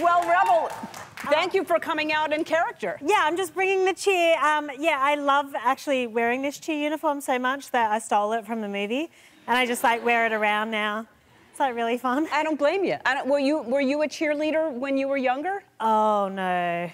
Well, Rebel, thank you for coming out in character. Yeah, I'm just bringing the cheer. Yeah, I love actually wearing this cheer uniform so much that I stole it from the movie, and I just like wear it around now. It's like really fun. I don't blame you. Were you a cheerleader when you were younger? Oh no.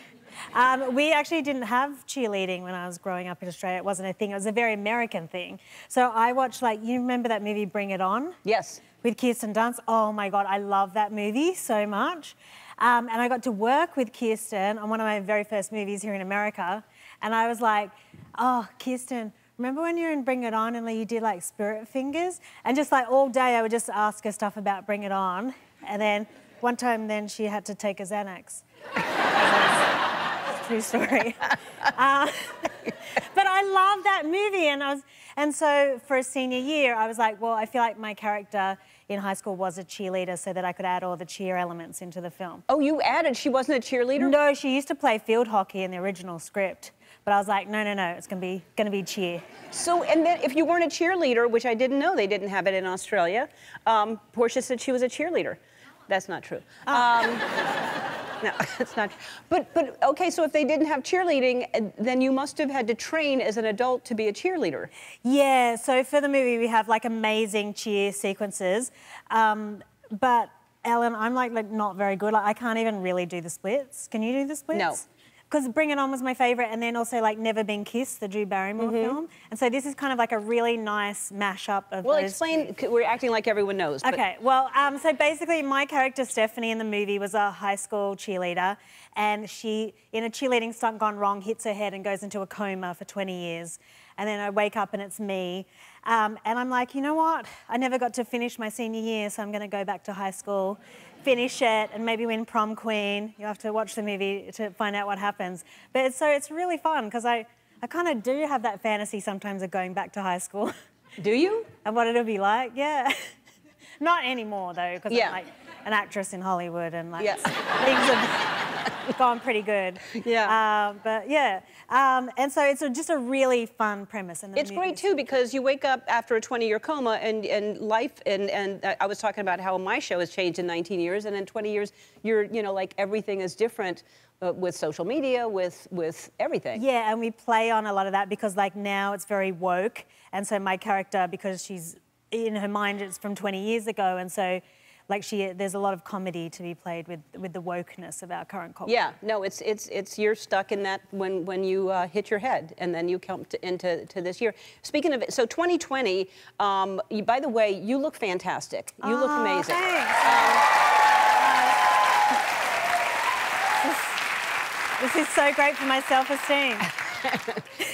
We actually didn't have cheerleading when I was growing up in Australia. It wasn't a thing. It was a very American thing. So I watched, like, you remember that movie Bring It On? Yes. With Kirsten Dunst. Oh my God, I love that movie so much. And I got to work with Kirsten on one of my very first movies here in America. And I was like, oh, Kirsten, remember when you were in Bring It On and you did like spirit fingers? And just like all day I would just ask her stuff about Bring It On. And then one time then she had to take a Xanax. True story. But I love that movie, and so for a senior year, I was like, well, I feel like my character in high school was a cheerleader, so that I could add all the cheer elements into the film. Oh, you added? She wasn't a cheerleader? No, she used to play field hockey in the original script, but I was like, no, no, no, it's gonna be cheer. So, and then if you weren't a cheerleader, which I didn't know they didn't have it in Australia, Portia said she was a cheerleader. That's not true. Oh. No, that's not true. But okay, so if they didn't have cheerleading, then you must have had to train as an adult to be a cheerleader. Yeah, so for the movie we have like amazing cheer sequences, but Ellen, I'm like not very good. Like I can't even really do the splits. Can you do the splits? No. Because Bring It On was my favourite, and then also like Never Been Kissed, the Drew Barrymore film. And so this is kind of like a really nice mashup of. Well, explain. We're acting like everyone knows. But... Okay. Well, so basically, my character Stephanie in the movie was a high school cheerleader, and she, in a cheerleading stunt gone wrong, hits her head and goes into a coma for 20 years. And then I wake up and it's me, and I'm like, you know what? I never got to finish my senior year, so I'm going to go back to high school, finish it, and maybe win prom queen. You have to watch the movie to find out what happens. But it's, so it's really fun because I kind of do have that fantasy sometimes of going back to high school. Do you? And what it'll be like? Yeah. Not anymore though, because I'm like an actress in Hollywood and like things are. Gone pretty good. Yeah. But yeah. And so it's just a really fun premise. And it's great too because you wake up after a 20-year coma and life and I was talking about how my show has changed in 19 years and in 20 years you're, you know, like everything is different with social media, with everything. Yeah, and we play on a lot of that because like now it's very woke, and so my character, because she's in her mind it's from 20 years ago, and so like there's a lot of comedy to be played with the wokeness of our current culture. Yeah, no, it's you're stuck in that when you hit your head, and then you come into this year. Speaking of it, so 2020. By the way, you look fantastic. You look amazing. Thanks. This is so great for my self-esteem.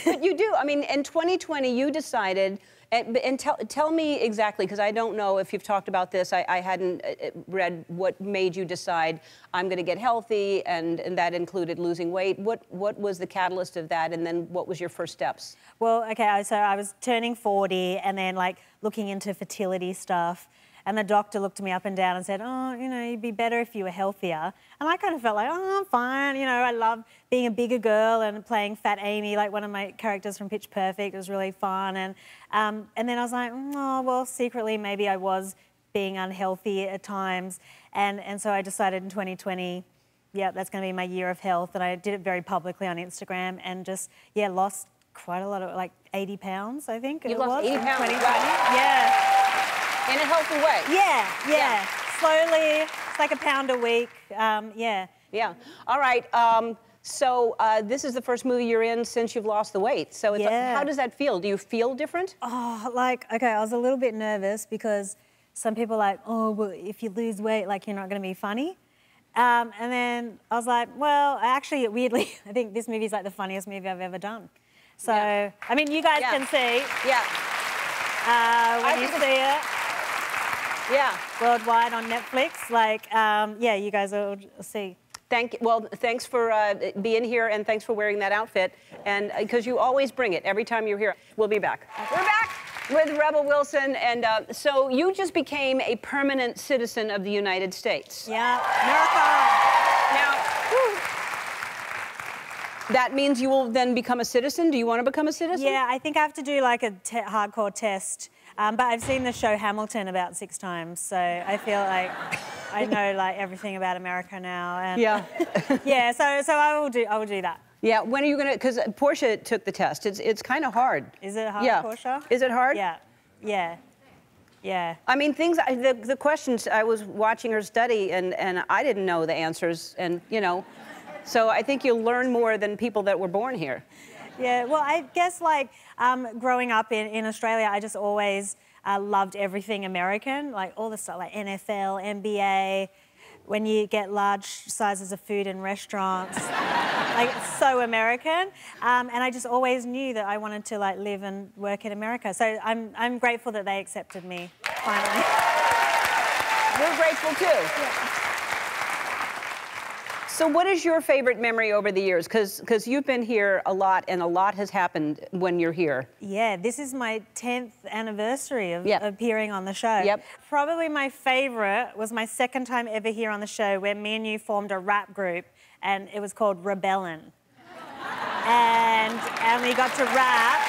But you do. I mean, in 2020, you decided. And tell me exactly, because I don't know if you've talked about this. I hadn't read what made you decide I'm going to get healthy, and that included losing weight. What was the catalyst of that, and then what was your first steps? Well, okay, so I was turning 40, and then like looking into fertility stuff, and the doctor looked me up and down and said, oh, you know, you'd be better if you were healthier. And I kind of felt like, oh, I'm fine. You know, I love being a bigger girl and playing Fat Amy, like one of my characters from Pitch Perfect. It was really fun. And then I was like, oh, well, secretly maybe I was being unhealthy at times. And so I decided in 2020, yeah, that's going to be my year of health. And I did it very publicly on Instagram and just, yeah, lost quite a lot of, like 80 pounds, I think. You lost 80 pounds? 2020. Wow. Yeah. In a healthy way. Yeah. Slowly, it's like a pound a week. Yeah. All right. So this is the first movie you're in since you've lost the weight. So it's like, how does that feel? Do you feel different? Oh, like, okay, I was a little bit nervous because some people are like, oh, well, if you lose weight, like, you're not going to be funny. And then I was like, well, actually, weirdly, I think this movie's like the funniest movie I've ever done. So, I mean, you guys can see. Yeah. When you see it. Yeah, worldwide on Netflix. Like, yeah, you guys will see. Thank you. Well, thanks for being here, and thanks for wearing that outfit. And because you always bring it every time you're here. We'll be back. Okay. We're back with Rebel Wilson, and so you just became a permanent citizen of the United States. Yeah, miracle. Now, that means you will then become a citizen. Do you want to become a citizen? Yeah, I think I have to do like a hardcore test. But I've seen the show Hamilton about 6 times, so I feel like I know like everything about America now. And yeah. Yeah. So I will do that. Yeah. When are you gonna? Because Portia took the test. It's kind of hard. Is it hard, yeah. Portia? Is it hard? Yeah. Yeah. Yeah. I mean, things. The questions. I was watching her study, and I didn't know the answers, and you know, so I think you'll learn more than people that were born here. Yeah. Well, I guess like growing up in Australia, I just always loved everything American, like all the stuff, like NFL, NBA. When you get large sizes of food in restaurants, like it's so American. And I just always knew that I wanted to like live and work in America. So I'm grateful that they accepted me finally. We're grateful too. Yeah. So what is your favorite memory over the years? Because you've been here a lot, and a lot has happened when you're here. Yeah, this is my 10th anniversary of appearing on the show. Yep. Probably my favorite was my second time ever here on the show, where me and you formed a rap group, and it was called Rebellin. and we got to rap.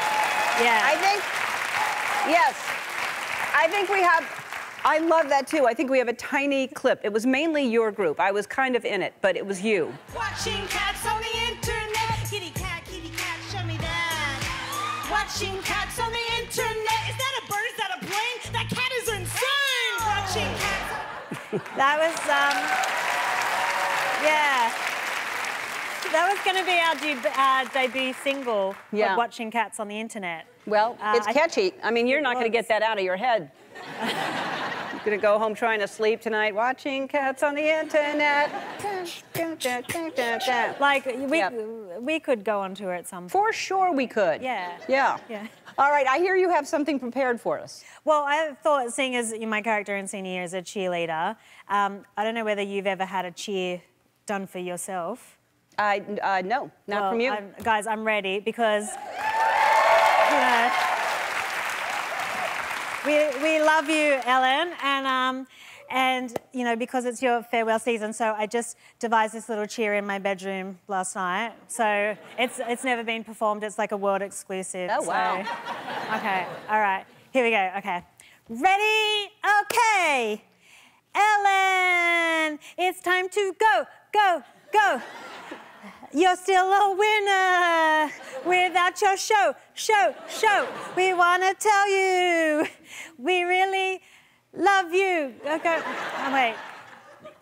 Yeah. I think, yes, I think we have... I love that too. I think we have a tiny clip. It was mainly your group. I was kind of in it, but it was you. Watching cats on the internet. Kitty cat, show me that. Watching cats on the internet. Is that a bird? Is that a plane? That cat is insane. Watching cats. That was, yeah. That was going to be our debut single, yeah. Watching Cats on the Internet. Well, it's catchy. I mean, you're not going to get that out of your head. Gonna go home trying to sleep tonight, watching cats on the internet. Like, we could go on tour at some point. For sure we could. Yeah. Yeah. Yeah. All right, I hear you have something prepared for us. Well, I thought, seeing as my character in Senior Year is a cheerleader, I don't know whether you've ever had a cheer done for yourself. No, not from you. Guys, I'm ready because, you know... We love you, Ellen, and you know, because it's your farewell season, so I just devised this little cheer in my bedroom last night. So it's never been performed. It's like a world exclusive. Oh wow! So. Okay, all right, here we go. Okay, ready? Okay, Ellen, it's time to go, go, go. You're still a winner without your show, show, show. We want to tell you we really love you. Okay. Oh, wait.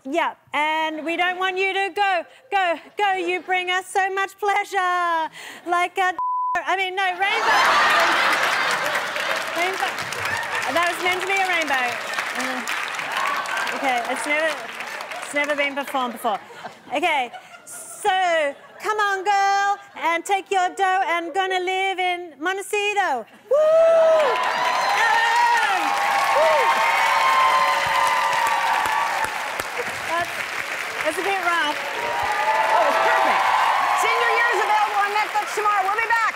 Yeah, and we don't want you to go, go, go. You bring us so much pleasure. Like a... I mean, no, rainbow. Rainbow. That was meant to be a rainbow. Okay, it's never been performed before. Okay. So, come on, girl, and take your dough, and gonna live in Montecito. Woo! Woo! That's a bit rough. Oh, it's perfect. Senior Year is available on Netflix tomorrow. We'll be back.